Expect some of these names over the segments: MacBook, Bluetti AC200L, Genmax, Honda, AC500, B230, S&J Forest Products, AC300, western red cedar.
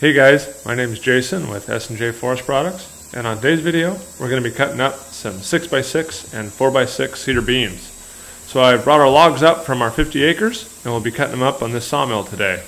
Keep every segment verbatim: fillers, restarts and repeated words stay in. Hey guys, my name is Jason with S and J Forest Products, and on today's video we're going to be cutting up some six by six and four by six cedar beams. So I brought our logs up from our fifty acres and we'll be cutting them up on this sawmill today.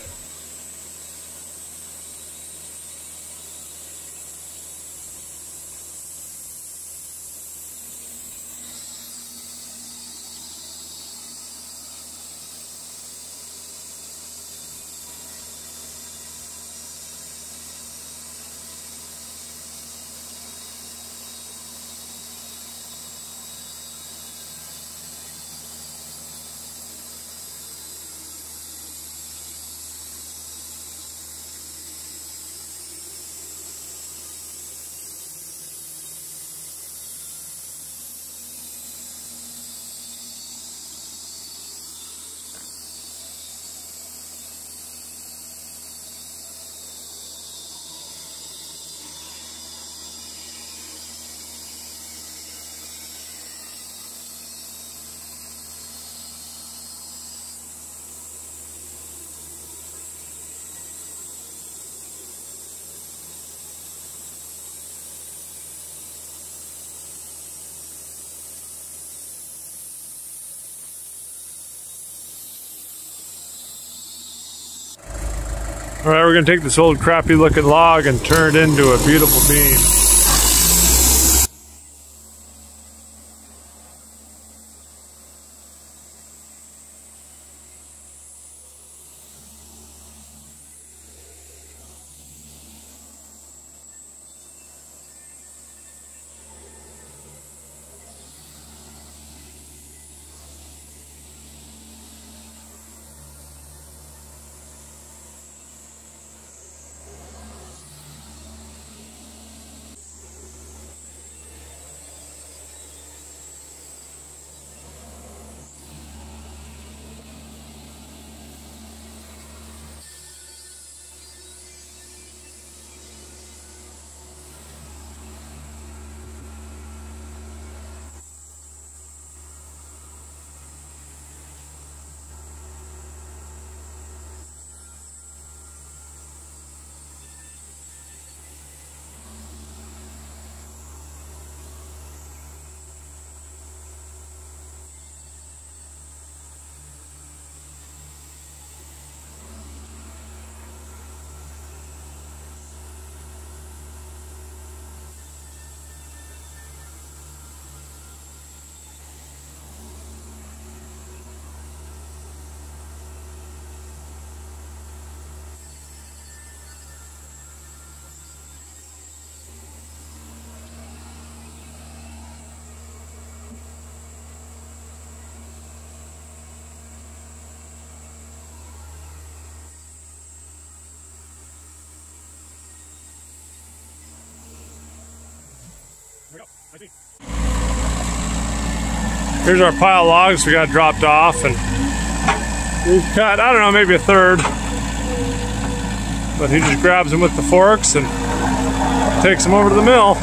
Alright, we're going to take this old crappy looking log and turn it into a beautiful beam. Here's our pile of logs we got dropped off, and we've cut, I don't know, maybe a third. But he just grabs them with the forks and takes them over to the mill.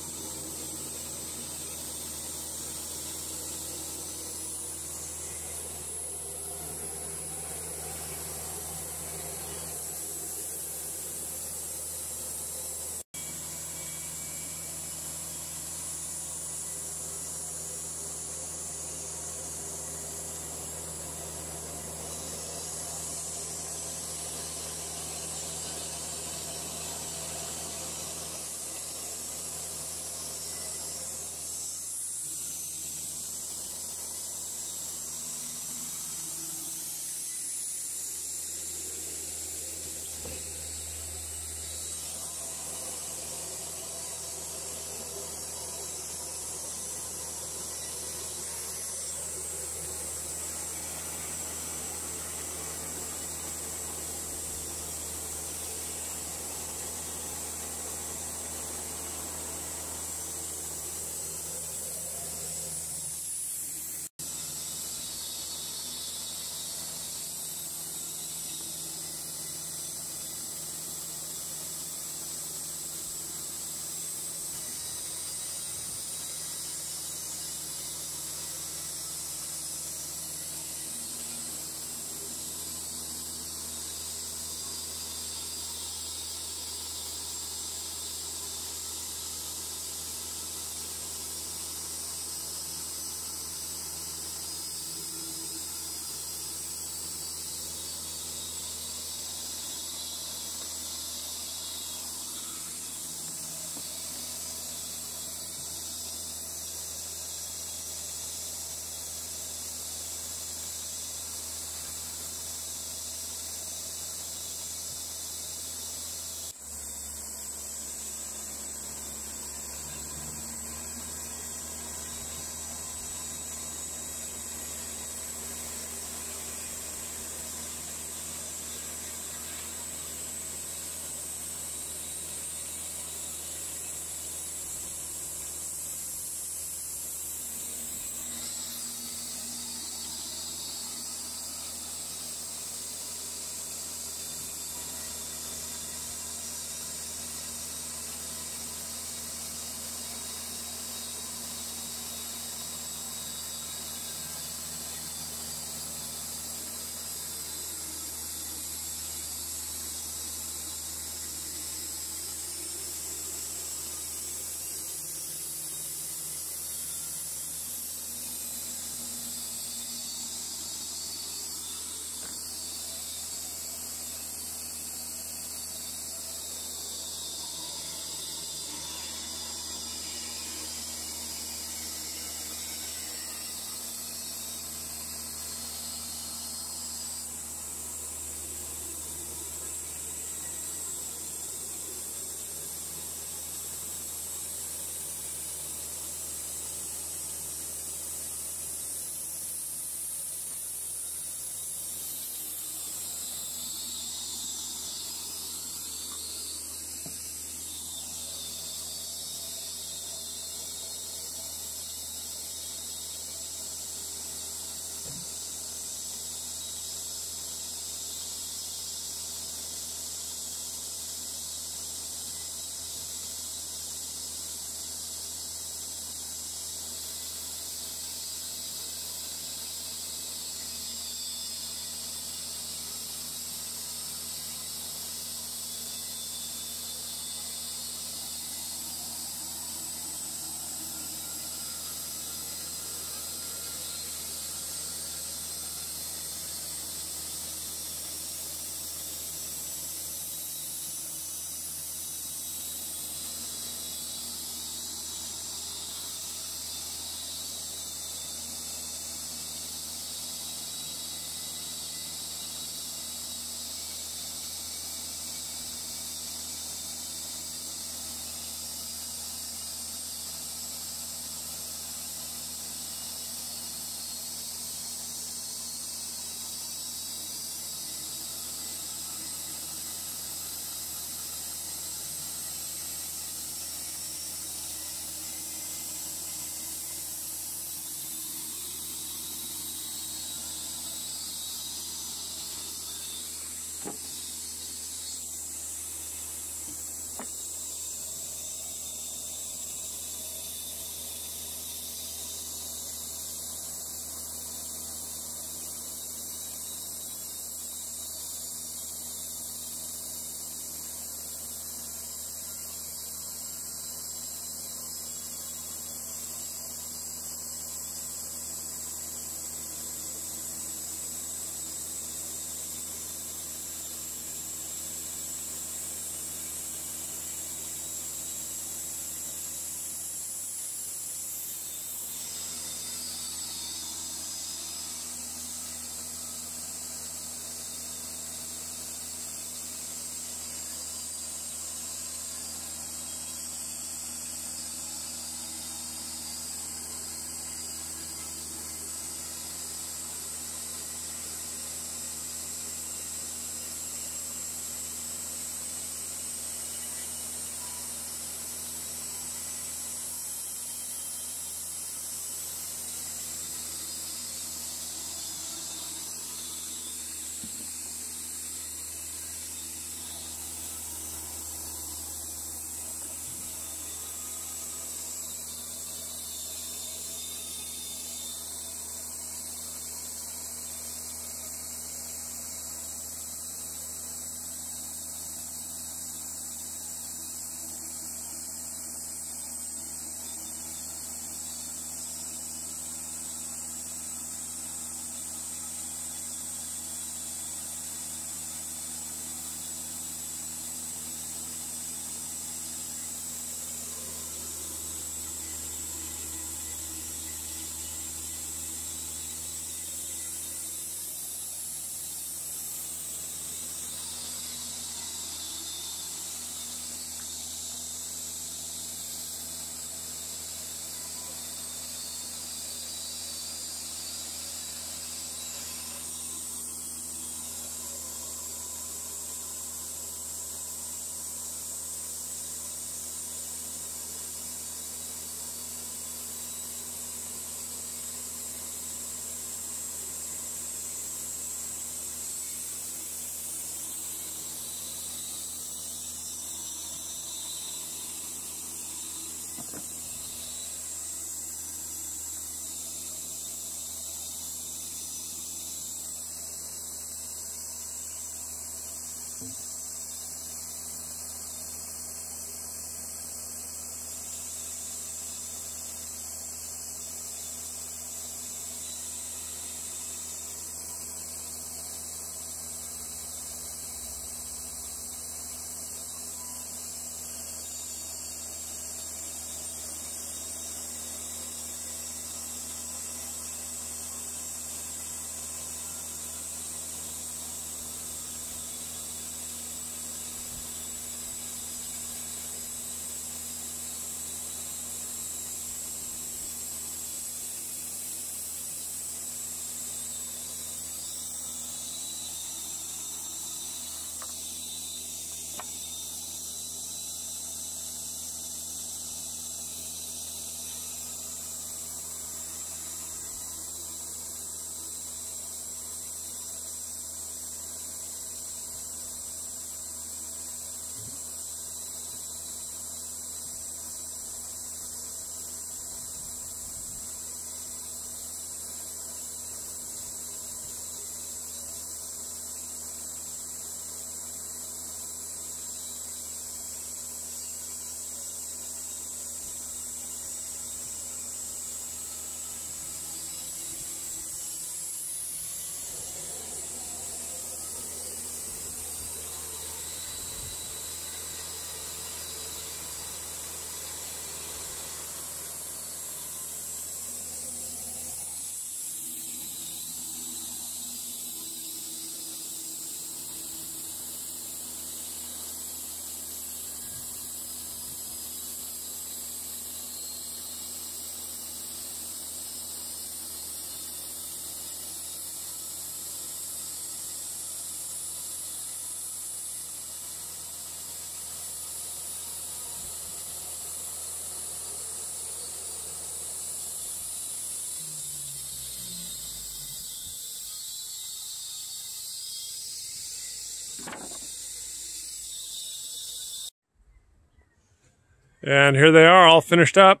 And here they are, all finished up.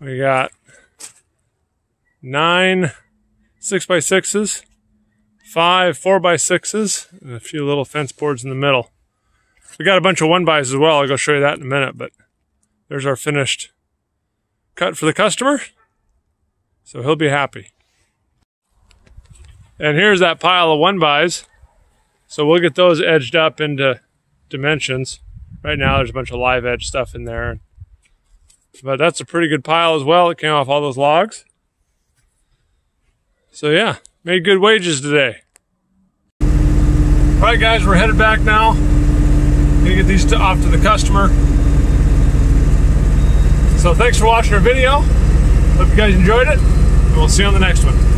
We got nine six by sixes, five four by sixes, and a few little fence boards in the middle. We got a bunch of one bys as well. I'll go show you that in a minute, but there's our finished cut for the customer. So he'll be happy. And here's that pile of one bys. So we'll get those edged up into dimensions. Right now there's a bunch of live edge stuff in there, but that's a pretty good pile as well. It came off all those logs. So yeah, made good wages today. All right guys, we're headed back now. Gonna get these off to the customer. So thanks for watching our video. Hope you guys enjoyed it, and we'll see you on the next one.